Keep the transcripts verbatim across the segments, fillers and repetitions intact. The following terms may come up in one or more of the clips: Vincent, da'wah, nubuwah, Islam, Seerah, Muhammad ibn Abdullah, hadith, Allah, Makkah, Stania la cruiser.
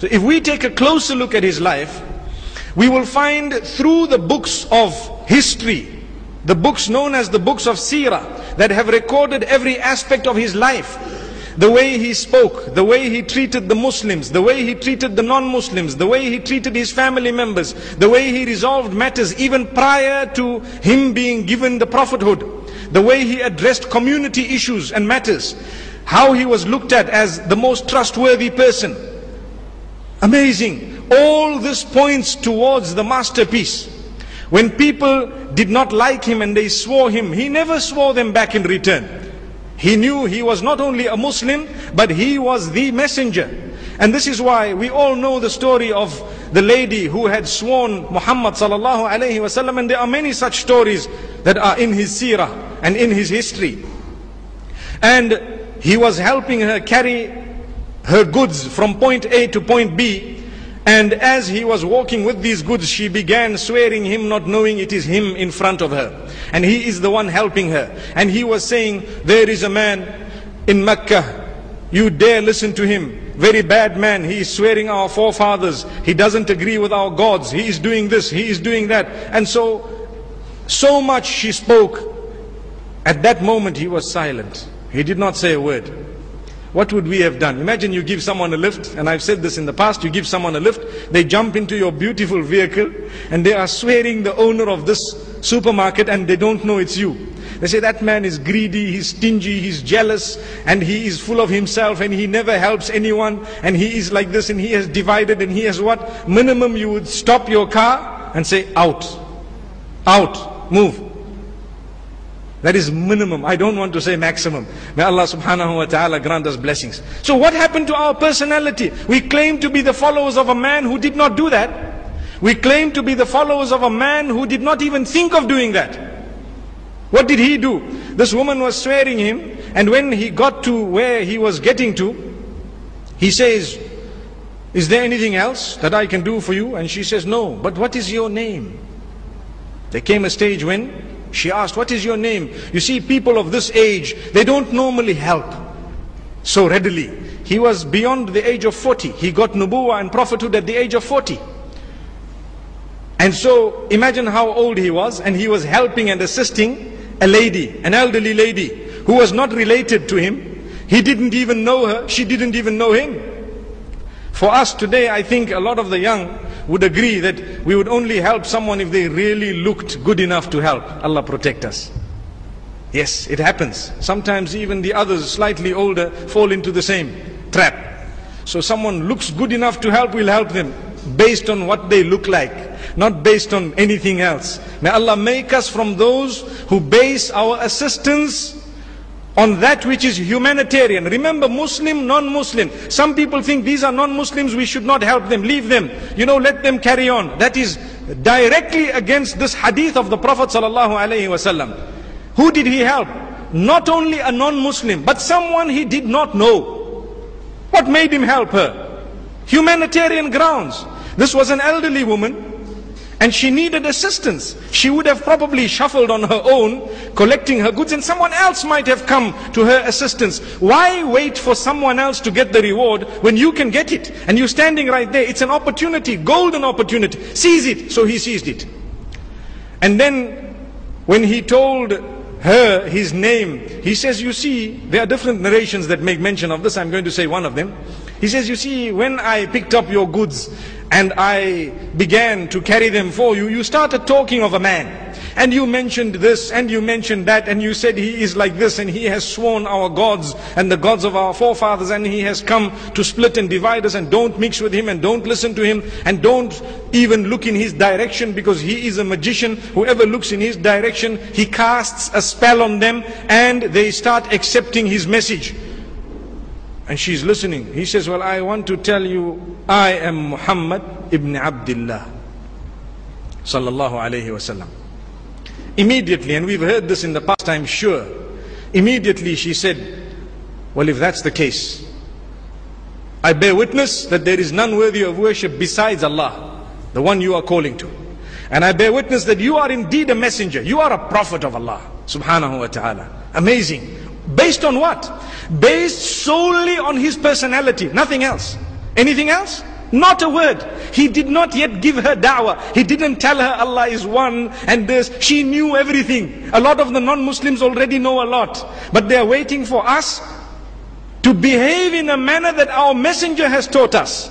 So if we take a closer look at his life, we will find through the books of history, the books known as the books of Seerah, that have recorded every aspect of his life. The way he spoke, the way he treated the Muslims, the way he treated the non-Muslims, the way he treated his family members, the way he resolved matters even prior to him being given the prophethood, the way he addressed community issues and matters, how he was looked at as the most trustworthy person. Amazing. All this points towards the masterpiece. When people did not like him and they swore him, he never swore them back in return. He knew he was not only a Muslim, but he was the messenger. And this is why we all know the story of the lady who had sworn Muhammad sallallahu alayhi wasallam, and there are many such stories that are in his seerah and in his history. And he was helping her carry her goods from point A to point B, and as he was walking with these goods, she began swearing him, not knowing it is him in front of her. And he is the one helping her. And he was saying, there is a man in Makkah, you dare listen to him. Very bad man, he is swearing our forefathers. He doesn't agree with our gods. He is doing this, he is doing that. And so, so much she spoke. At that moment he was silent. He did not say a word. What would we have done? Imagine you give someone a lift, and I've said this in the past, you give someone a lift, they jump into your beautiful vehicle, and they are swearing the owner of this supermarket, and they don't know it's you. They say, that man is greedy, he's stingy, he's jealous, and he is full of himself, and he never helps anyone, and he is like this, and he has divided, and he has what? Minimum, you would stop your car and say, out, out, move. That is minimum. I don't want to say maximum. May Allah subhanahu wa ta'ala grant us blessings. So what happened to our personality? We claim to be the followers of a man who did not do that. We claim to be the followers of a man who did not even think of doing that. What did he do? This woman was swearing him, and when he got to where he was getting to, he says, is there anything else that I can do for you? And she says, no, but what is your name? There came a stage when she asked, what is your name? You see, people of this age, they don't normally help so readily. He was beyond the age of forty. He got nubuwah and prophethood at the age of forty. And so imagine how old he was, and he was helping and assisting a lady, an elderly lady who was not related to him. He didn't even know her. She didn't even know him. For us today, I think a lot of the young would agree that we would only help someone if they really looked good enough to help. Allah protect us. Yes, it happens. Sometimes even the others, slightly older, fall into the same trap. So someone looks good enough to help, we'll help them based on what they look like, not based on anything else. May Allah make us from those who base our assistance on that which is humanitarian. Remember, Muslim, non-Muslim. Some people think these are non-Muslims, we should not help them, leave them. You know, let them carry on. That is directly against this hadith of the Prophet sallallahu alaihi wasallam. Who did he help? Not only a non-Muslim, but someone he did not know. What made him help her? Humanitarian grounds. This was an elderly woman, and she needed assistance. She would have probably shuffled on her own, collecting her goods, and someone else might have come to her assistance. Why wait for someone else to get the reward when you can get it? And you're standing right there. It's an opportunity, golden opportunity. Seize it. So he seized it. And then when he told her his name, he says, you see, there are different narrations that make mention of this. I'm going to say one of them. He says, you see, when I picked up your goods and I began to carry them for you, you started talking of a man. And you mentioned this and you mentioned that, and you said he is like this and he has sworn our gods and the gods of our forefathers, and he has come to split and divide us, and don't mix with him and don't listen to him and don't even look in his direction, because he is a magician. Whoever looks in his direction, he casts a spell on them and they start accepting his message. And she's listening. He says, well, I want to tell you, I am Muhammad ibn Abdullah sallallahu alayhi wasallam. Immediately, and we've heard this in the past, I'm sure, immediately she said, well, if that's the case, I bear witness that there is none worthy of worship besides Allah, the one you are calling to. And I bear witness that you are indeed a messenger. You are a prophet of Allah subhanahu wa ta'ala. Amazing. Based on what? Based solely on his personality, nothing else. Anything else? Not a word. He did not yet give her da'wah. He didn't tell her Allah is one and this. She knew everything. A lot of the non-Muslims already know a lot. But they are waiting for us to behave in a manner that our messenger has taught us.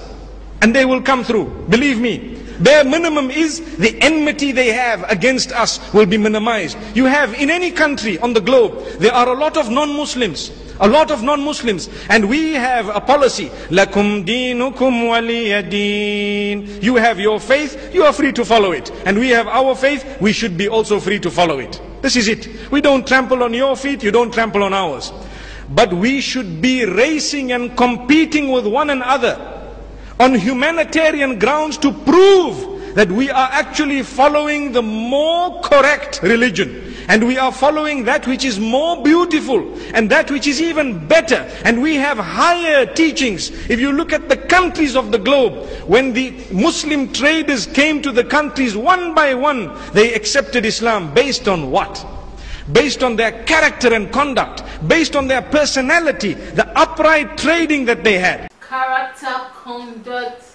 And they will come through. Believe me. Bare minimum is the enmity they have against us will be minimized. You have in any country on the globe, there are a lot of non-Muslims. A lot of non-Muslims. And we have a policy. Lakum deenukum waliyadeen. You have your faith, you are free to follow it. And we have our faith, we should be also free to follow it. This is it. We don't trample on your feet, you don't trample on ours. But we should be racing and competing with one another on humanitarian grounds to prove that we are actually following the more correct religion. And we are following that which is more beautiful and that which is even better. And we have higher teachings. If you look at the countries of the globe, when the Muslim traders came to the countries one by one, they accepted Islam based on what? Based on their character and conduct, based on their personality, the upright trading that they had. Character, conduct,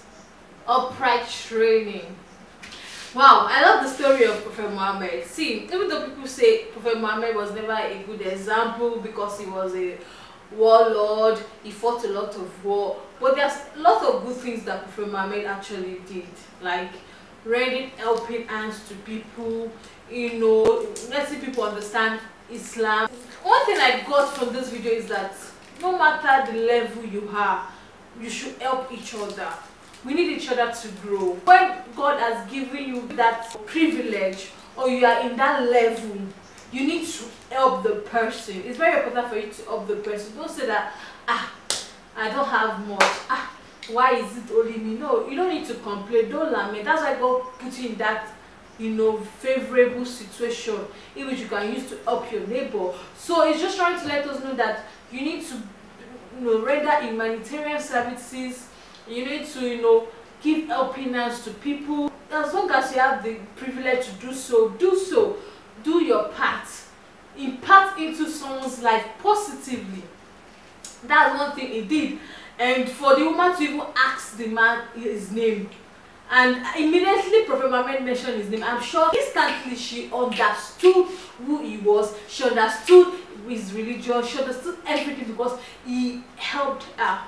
upright training. Wow, I love the story of Prophet Muhammad. See, even though people say Prophet Muhammad was never a good example because he was a warlord, he fought a lot of war, but there's lots of good things that Prophet Muhammad actually did, like rendering helping hands to people, you know, letting people understand Islam. One thing I got from this video is that no matter the level you are, you should help each other. We need each other to grow. When God has given you that privilege or you are in that level, you need to help the person. It's very important for you to help the person. Don't say that, ah, I don't have much. Ah, why is it only me? No, you don't need to complain. Don't lament. That's why God put you in that, you know, favorable situation in which you can use to help your neighbor. So it's just trying to let us know that you need to, you know, render humanitarian services. You need to, you know, give helping hands to people. As long as you have the privilege to do so, do so. Do your part. Impact into someone's life positively. That's one thing he did. And for the woman to even ask the man his name, and immediately Prophet Muhammad mentioned his name, I'm sure instantly she understood who he was. She understood his religion, she understood everything because he helped her.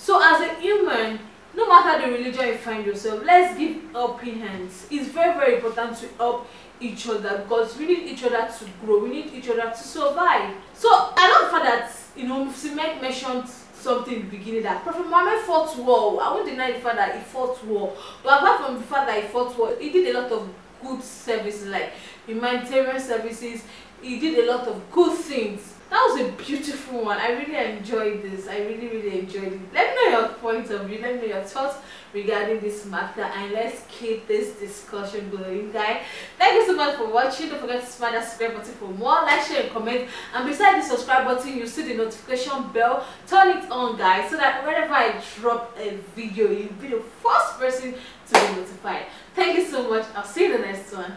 So as a human, no matter the religion you find yourself, let's give helping hands. It's very, very important to help each other because we need each other to grow, we need each other to survive. So I love for that, you know, Muhammad mentioned something in the beginning that Prophet Muhammad fought war. I won't deny the fact that he fought war, but apart from the fact that he fought war, he did a lot of good services, like humanitarian services. He did a lot of good things. That was a beautiful one. I really enjoyed this. I really, really enjoyed it. Let me know your point of view. Let me know your thoughts regarding this matter. And let's keep this discussion going, guys. Thank you so much for watching. Don't forget to smash that subscribe button for more. Like, share, and comment. And beside the subscribe button, you see the notification bell. Turn it on, guys, so that whenever I drop a video, you'll be the first person to be notified. Thank you so much. I'll see you in the next one.